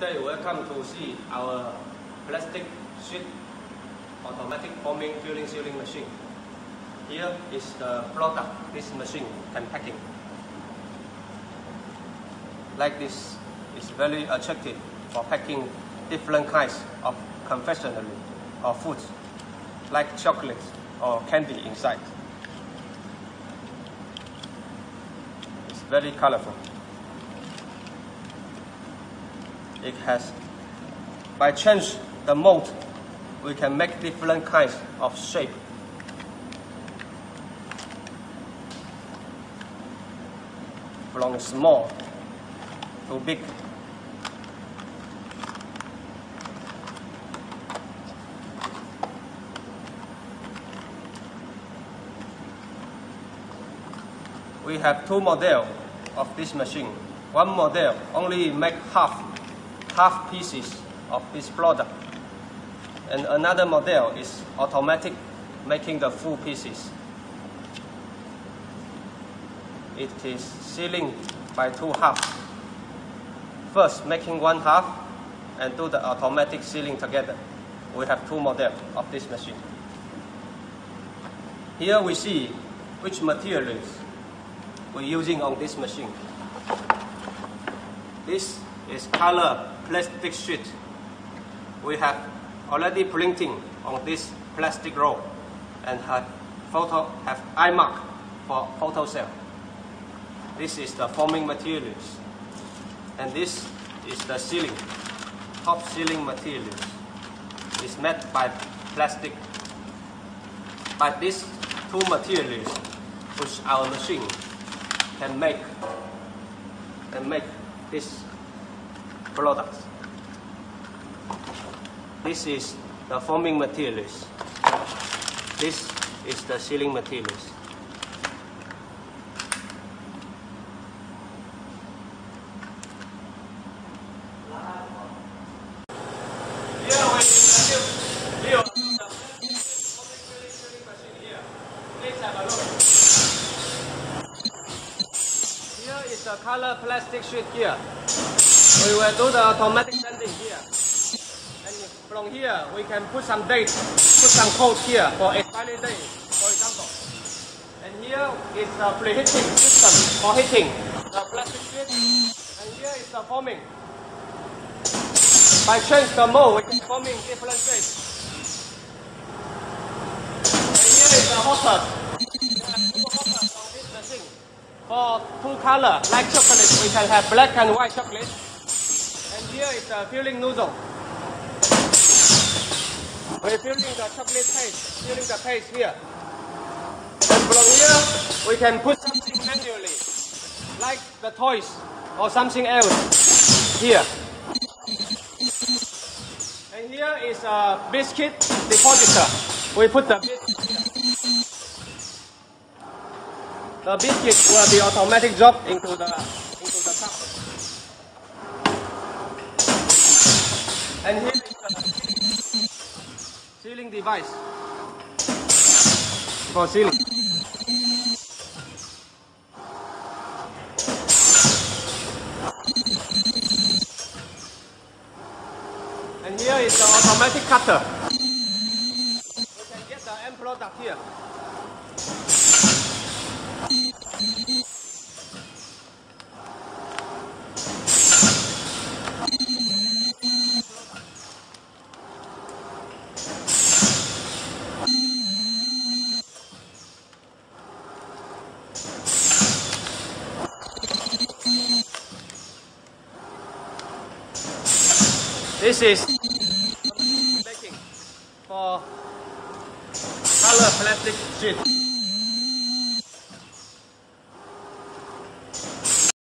Today, welcome to see our plastic sheet automatic forming filling sealing machine. Here is the product this machine can packing. Like this, it's very attractive for packing different kinds of confectionery or foods, like chocolates or candy inside. It's very colorful. It has, by change the mold, we can make different kinds of shape. From small to big. We have two models of this machine. One model only make half pieces of this product, and another model is automatic making the full pieces. It is sealing by two halves, first making one half and do the automatic sealing together. We have two models of this machine. Here we see which materials we're using on this machine. This is color plastic sheet. We have already printing on this plastic roll and have eye mark for photo cell. This is the forming materials, and this is the sealing, top sealing materials. It's made by plastic. By these two materials, which our machine can make this product. This is the forming materials. This is the sealing materials. Here is the color plastic sheet here. We will do the automatic bending here, and from here we can put some date, put some code here for expiry date, for example. And here is the preheating system for heating the plastic sheet, and here is the forming. By change the mold, we can forming different shapes. And here is the hotspot. On this machine, for two color like chocolate, we can have black and white chocolate. Here is the filling nozzle. We're filling the chocolate paste, filling the paste here. And from here, we can put something manually, like the toys or something else here. And here is a biscuit depositor. We put the biscuit here. The biscuit will be automatic dropped into the cup. And here is the sealing device for sealing. And here is the automatic cutter. We can get the end product here. This is making for color plastic sheet.